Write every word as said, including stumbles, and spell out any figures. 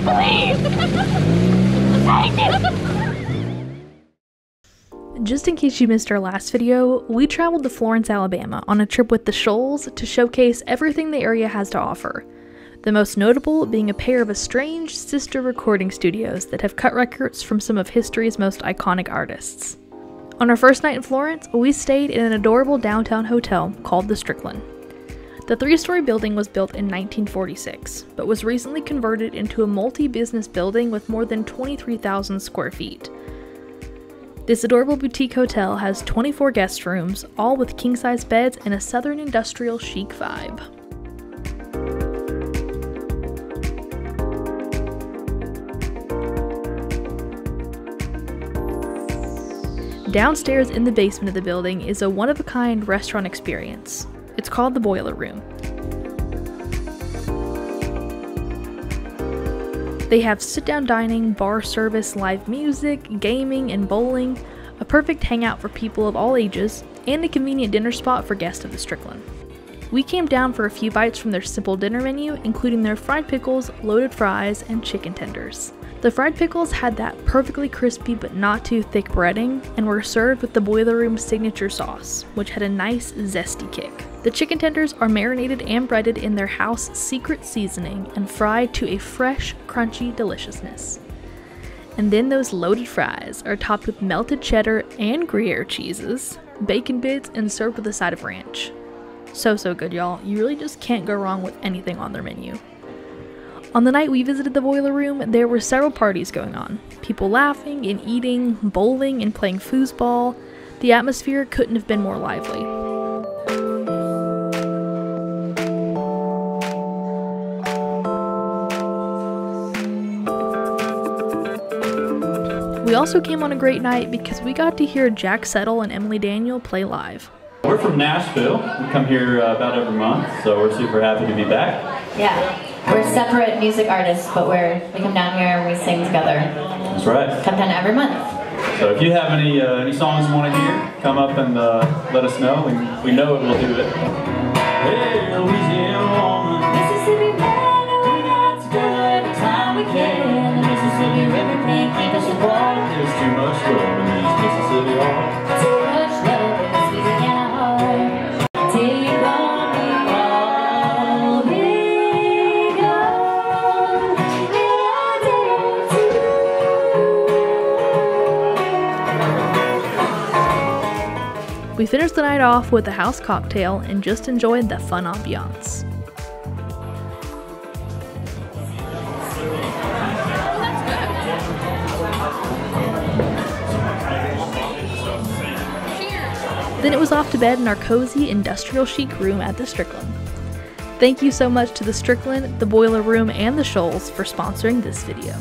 Please! Just in case you missed our last video, we traveled to Florence, Alabama on a trip with the Shoals to showcase everything the area has to offer. The most notable being a pair of estranged sister recording studios that have cut records from some of history's most iconic artists. On our first night in Florence, we stayed in an adorable downtown hotel called The Stricklin. The three-story building was built in nineteen forty-six, but was recently converted into a multi-business building with more than twenty-three thousand square feet. This adorable boutique hotel has twenty-four guest rooms, all with king-size beds and a southern industrial chic vibe. Downstairs in the basement of the building is a one-of-a-kind restaurant experience. It's called The Boiler Room. They have sit-down dining, bar service, live music, gaming, and bowling, a perfect hangout for people of all ages, and a convenient dinner spot for guests of the Stricklin. We came down for a few bites from their simple dinner menu, including their fried pickles, loaded fries, and chicken tenders. The fried pickles had that perfectly crispy but not too thick breading, and were served with the Boiler Room signature sauce, which had a nice zesty kick. The chicken tenders are marinated and breaded in their house secret seasoning and fried to a fresh, crunchy deliciousness. And then those loaded fries are topped with melted cheddar and Gruyere cheeses, bacon bits, and served with a side of ranch. So, so good, y'all. You really just can't go wrong with anything on their menu. On the night we visited the Boiler Room, there were several parties going on. People laughing and eating, bowling and playing foosball. The atmosphere couldn't have been more lively. We also came on a great night because we got to hear Jack Settle and Emily Daniel play live. We're from Nashville. We come here uh, about every month, so we're super happy to be back. Yeah, we're separate music artists, but we're we come down here and we sing together. That's right. Come down every month. So if you have any uh, any songs you want to hear, come up and uh, let us know. We we know it. We'll do it. Hey, Louisiana woman, Mississippi man, we got to do every time we can. The Mississippi River can't keep us apart. There's too much love in these Mississippi hearts. Too much love in this Louisiana heart. We finished the night off with a house cocktail and just enjoyed the fun ambiance. Then it was off to bed in our cozy industrial chic room at the Stricklin. Thank you so much to the Stricklin, the Boiler Room, and the Shoals for sponsoring this video.